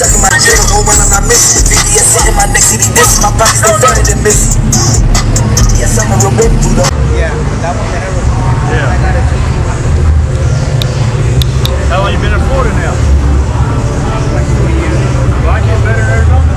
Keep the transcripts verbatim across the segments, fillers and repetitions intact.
sucking my dick, oh, when I'm not missing. B D S sitting my neck, see these dishes, my pockets they fatter than Missy. Yes, I'm a real baby, though. Yeah, that one that I was on. Yeah. I got it too. How long you been in Florida now? Like two years. Like it better than Arizona?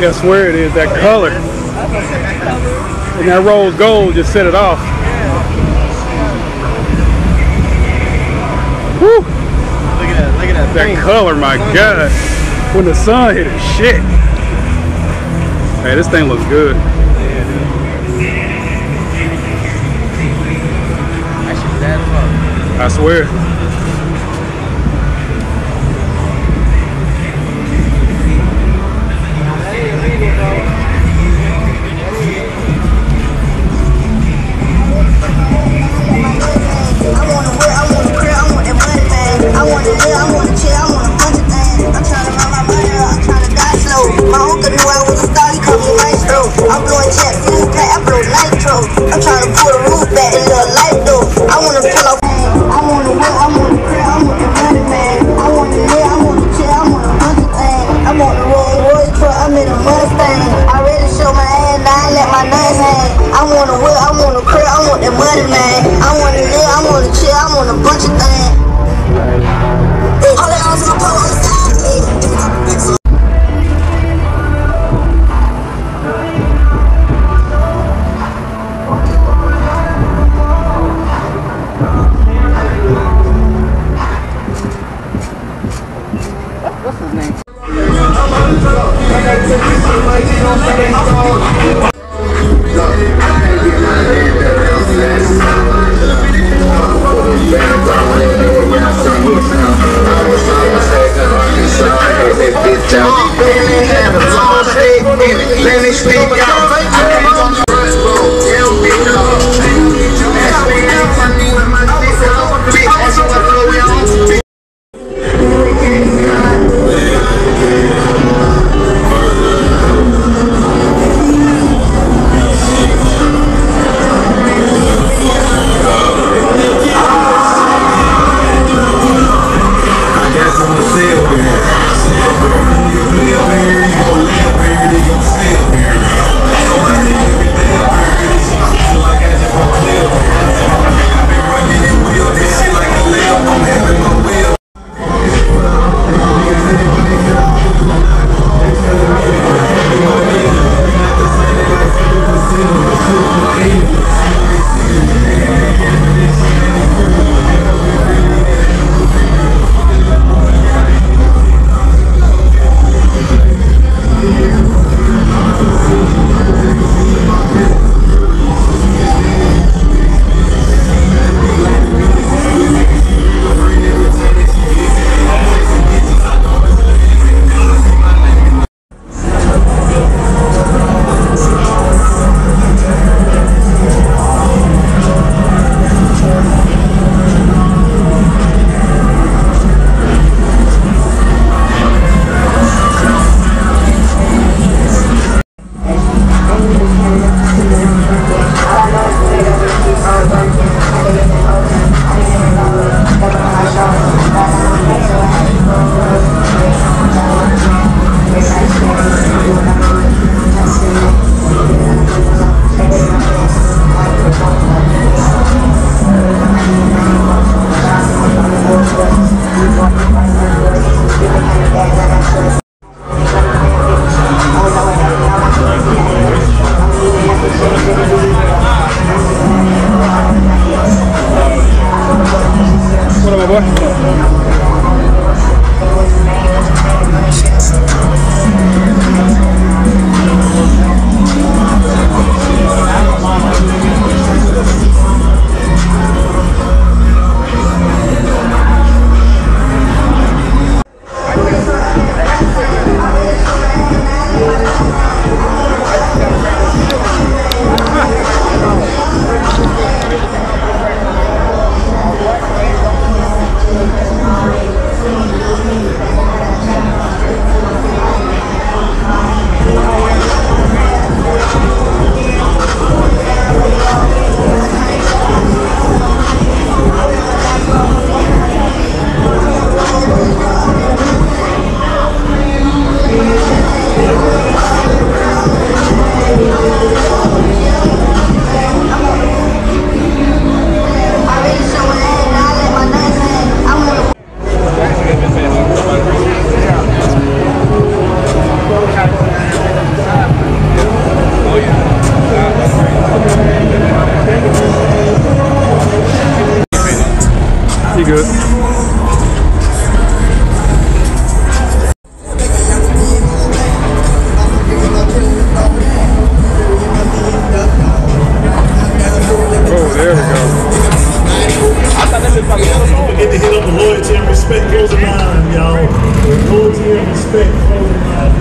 Guess where it is, that color. And that rose gold just set it off. Woo! Look at that, look at that. That color, my God. When the sun hit it, shit. Hey, this thing looks good. I swear. You good? Oh, there we go. Get the hit on the loyalty and respect goes around, y'all. Loyalty and respect goes around.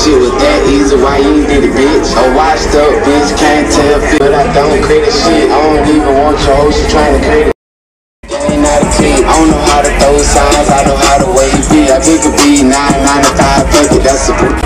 Shit was that easy, why you did it, bitch? A washed up bitch, can't tell, but I don't create a shit. I don't even want your hoes, you trying to create a ain't not a team. I don't know how to throw signs, I know how to way you be. I pick a B, nine, nine to five, pick it, that's a Photoshop.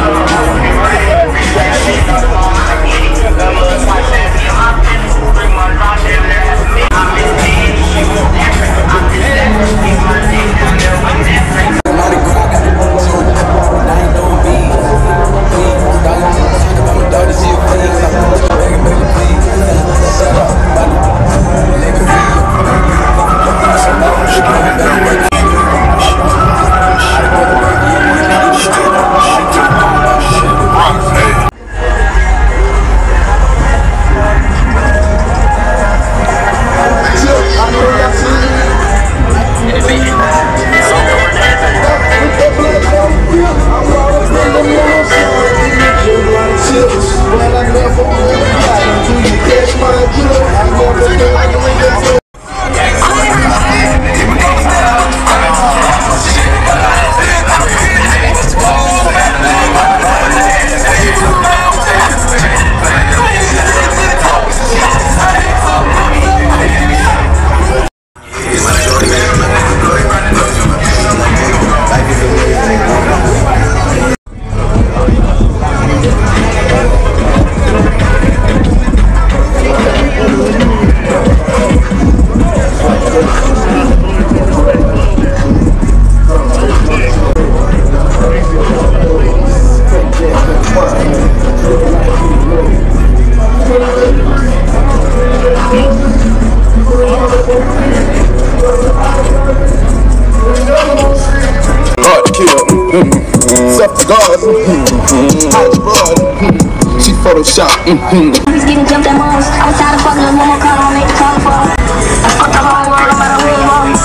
Mm-hmm. I was getting jumped at most. I was tired of fucking with one more car, I'll make the call for. I fucked the whole world, I'm out of real homies.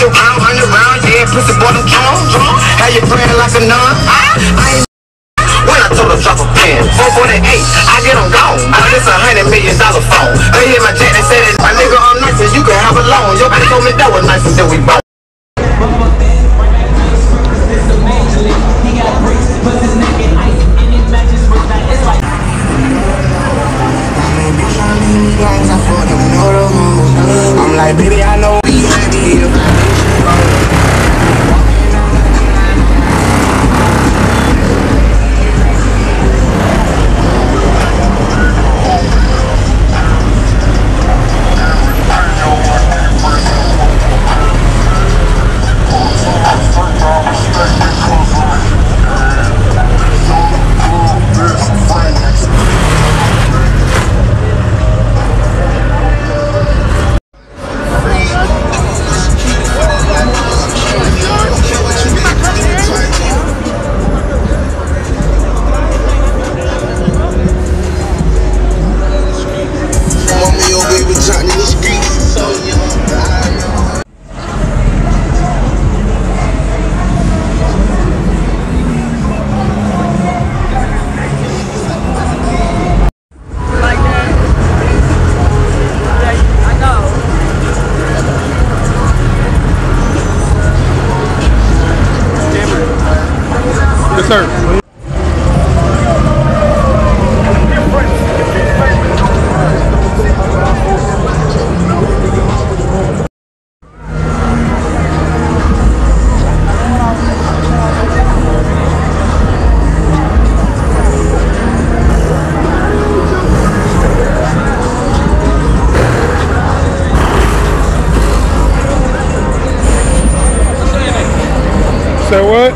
Bounce around, run around, yeah, pussy boy, them drums, drums. How you praying like a nun? I, I ain't when I told her drop a pen, four forty-eight, I get them gone. Now this a hundred million dollar phone. They hit my jack, they said that my nigga, I'm nice, and you can have a loan. Your bitch told me that was nice until we bone. I'm like, baby, I know we had it. So what? I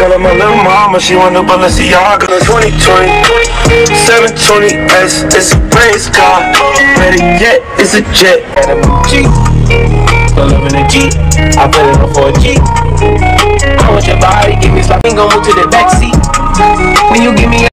call up my little mama, she want to Balenciaga. twenty twenty, seven twenty S, it's a race car. Ready yet, it's a jet. And a G, I live in a G, I put it on four G. I want your body, give me sloppy, gon' move to the backseat. When you give me a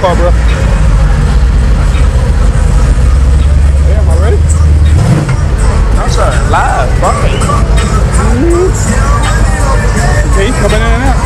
so far, bro? Yeah, am I ready? I'm sorry, live, bro. Okay, coming in and out.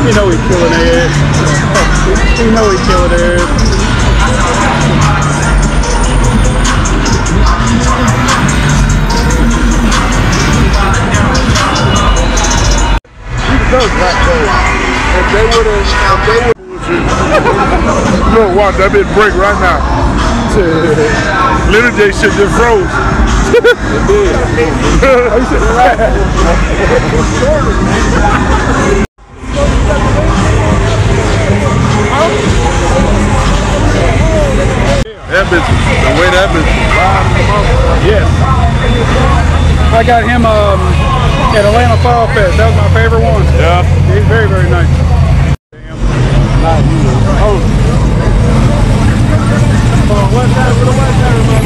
You know we killing their ass. You know we killing their ass. Look, watch that bitch break right now. Little J shit just froze. It did. That bitch, the way that bitch. Yes. I got him um, at Atlanta Fall Fest. That was my favorite one. Yeah. He's very, very nice. Damn. Oh. What's that? What's that? What's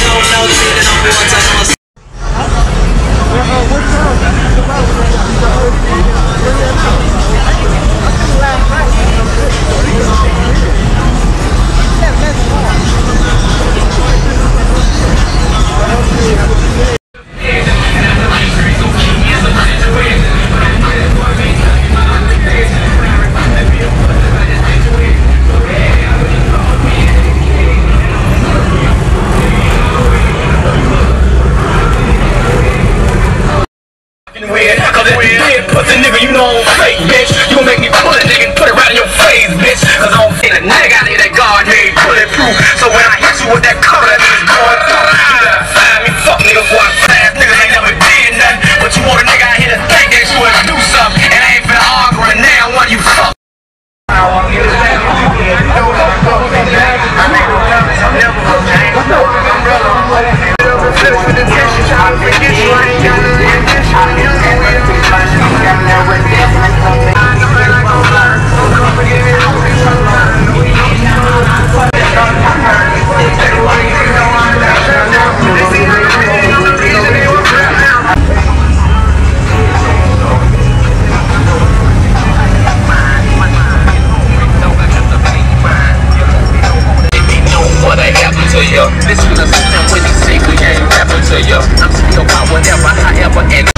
no, no. This is the system when you say we ain't never to you. I'm still about whatever, however, and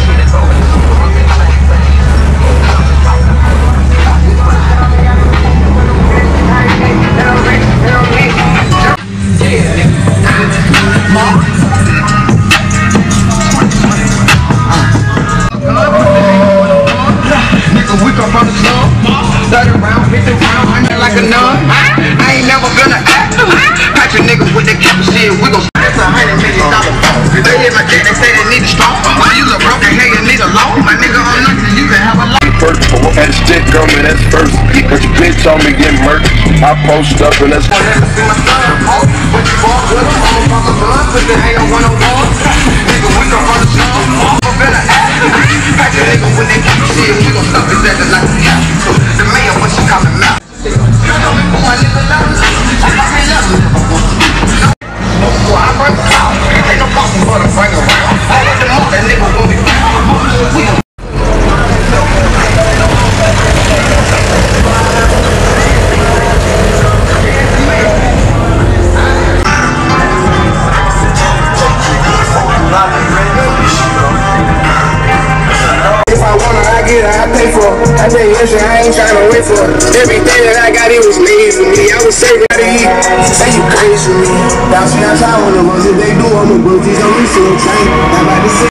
nigga, we come from the slum. Third round, hit the round, I'm not like a nun. I ain't never gonna act. Niggas with the cap and shit, we gon' spend a hundred million dollars. They hit my dick, they say they need a strong. Why you look broke, they hate you need a loan. My nigga on nothing, you can have a lot. First, for that shit coming, that's first. But your bitch on me get murked. I post up and that's first. Never see my son, oh, but you bought good, I'm on my blood, but they ain't on one on one. Nigga, we gon' run the show, all for better ass. Pack your nigga with that cap and shit, we gon' suck his ass like a cat. The man, what you call him out? My nigga love me. I tell you, listen, I ain't trying to wait for it. Everything that I got, it was made for me. I was saving how to eat. Say you crazy for me. Bouncing outside on the ones that they do. I'm a booty, don't be so excited. I'm about to say.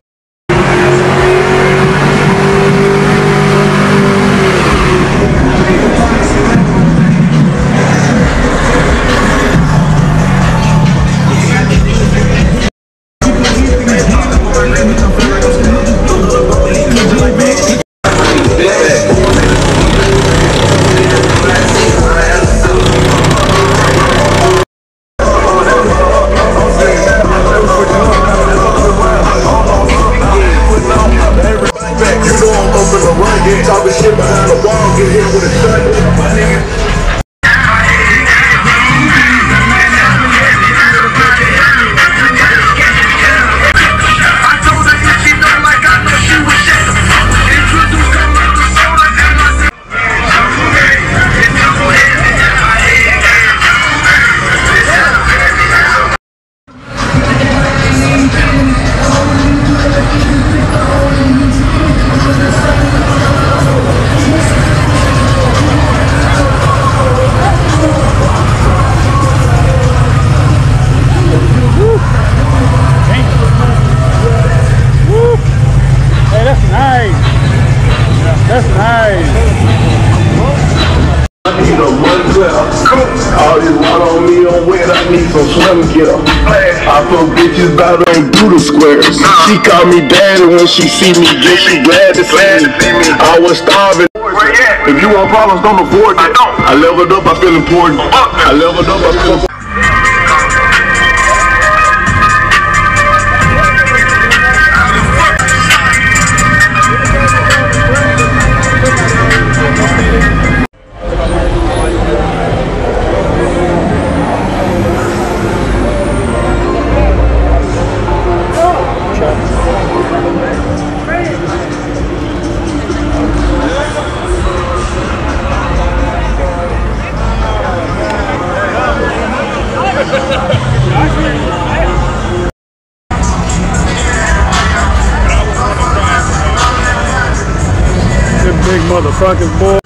I throw bitches bout on doodle squares. She call me daddy when she see me, bitch, she glad to see me. I was starving. If you want problems, don't afford it. I leveled up, I feel important. I leveled up, I feel important. Big motherfucking boy.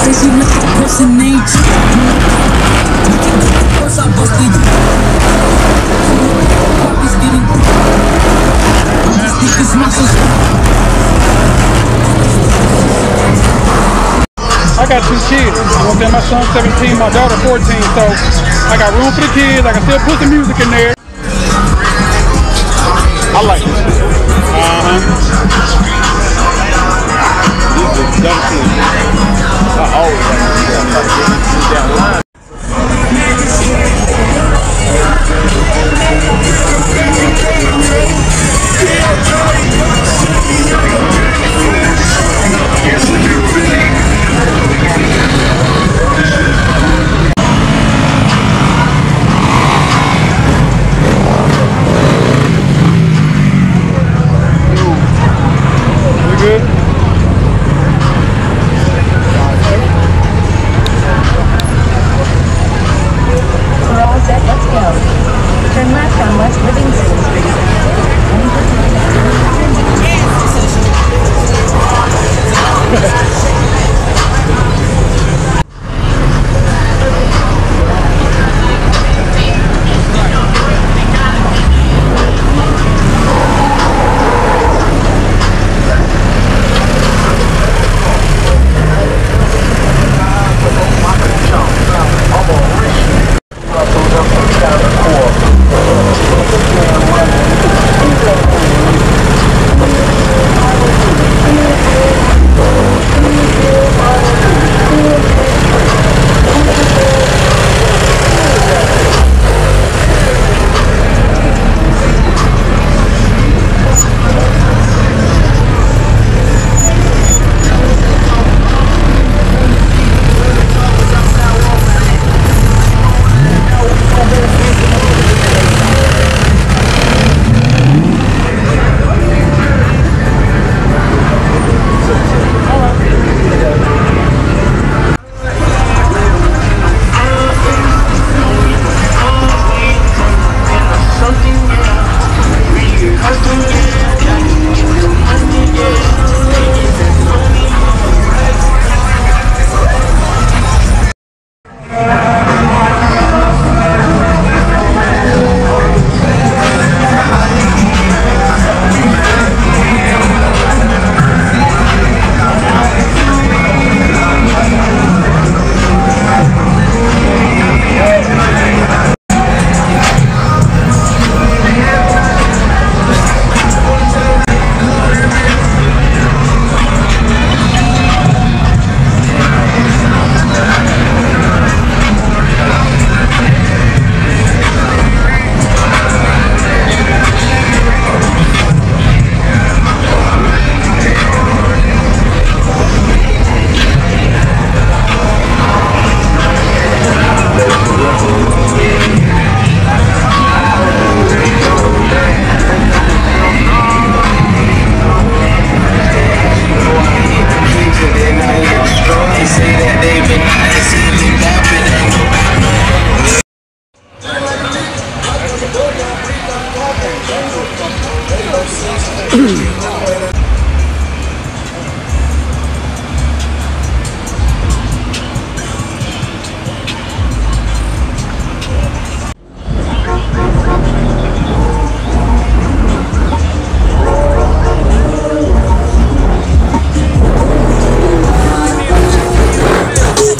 This is not the person nature. got two kids. You know, my son seventeen, my daughter fourteen, so I got room for the kids. I can still put the music in there. I like this. Uh-huh. This is dumb shit. I always like this shit. I'm like, this is down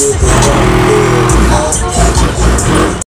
line.